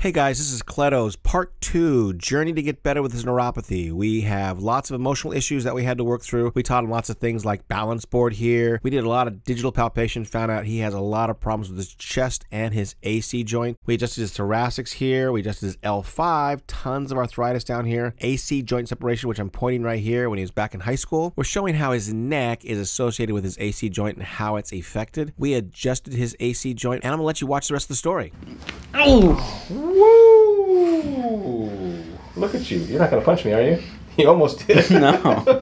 Hey guys, this is Cleto's part 2, Journey to Get Better with His Neuropathy. We have lots of emotional issues that we had to work through. We taught him lots of things like balance board here. We did a lot of digital palpation, found out he has a lot of problems with his chest and his AC joint. We adjusted his thoracics here. We adjusted his L5, tons of arthritis down here. AC joint separation, which I'm pointing right here when he was back in high school. We're showing how his neck is associated with his AC joint and how it's affected. We adjusted his AC joint, and I'm gonna let you watch the rest of the story. Oh! Woo! Look at you. You're not going to punch me, are you? You almost did. No.